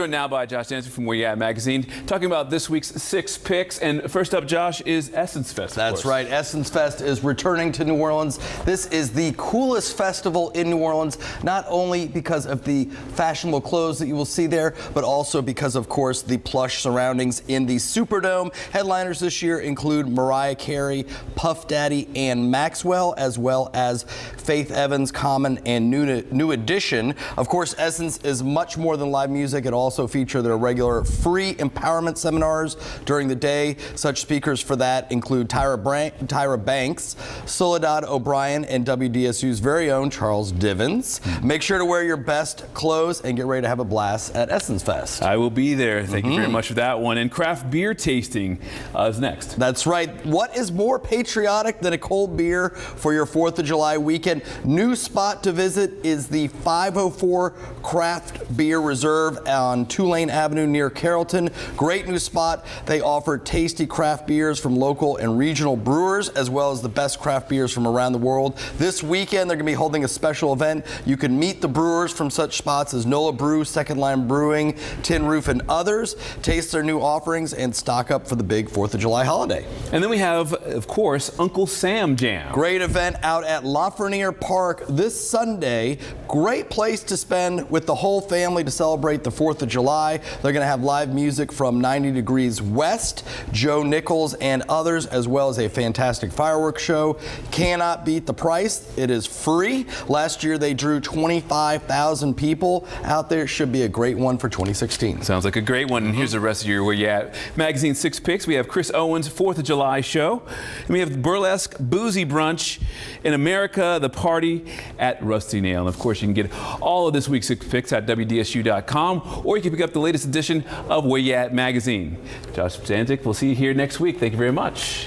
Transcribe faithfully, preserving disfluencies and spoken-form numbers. joined now by Josh Danzig from Where Y'at Magazine, talking about this week's six picks. And first up, Josh, is Essence Fest. That's right. Essence Fest is returning to New Orleans. This is the coolest festival in New Orleans, not only because of the fashionable clothes that you will see there, but also because, of course, the plush surroundings in the Superdome. Headliners this year include Mariah Carey, Puff Daddy, and Maxwell, as well as Faith Evans, Common, and New, New Edition. Of course, Essence is much more than live music. It also features their regular free empowerment seminars during the day. Such speakers for that include Tyra, Bran Tyra Banks, Soledad O'Brien, and W D S U's very own Charles Divins. Make sure to wear your best clothes and get ready to have a blast at Essence Fest. I will be there. Thank mm-hmm. you very much for that one. And craft beer tasting uh, is next. That's right. What is more patriotic than a cold beer for your fourth of July weekend? New spot to visit is the five oh four Craft Beer Reserve on Tulane Avenue near Carrollton. Great new spot. They offer tasty craft beers from local and regional brewers, as well as the best craft beers from around the world. This weekend, they're going to be holding a special event. You can meet the brewers from such spots as Nola Brew, Second Line Brewing, Tin Roof, and others. Taste their new offerings and stock up for the big fourth of July holiday. And then we have, of course, Uncle Sam Jam. Great event out at Lafreniere Park this Sunday. Great place to spend with the whole family to celebrate the fourth of July. They're going to have live music from ninety degrees west, Joe Nichols, and others, as well as a fantastic fireworks show. Cannot beat the price. It is free. Last year they drew twenty-five thousand people out there. Should be a great one for twenty sixteen. Sounds like a great one. And here's the rest of your Where Y'at Magazine six picks. We have Chris Owens' fourth of July show. And we have the burlesque boozy brunch in America, the party at Rusty Nail. And of course, you can get all of this week's six picks at W D S U dot com, or you can pick up the latest edition of Where Y'at Magazine. Josh Danzig, we'll see you here next week. Thank you very much.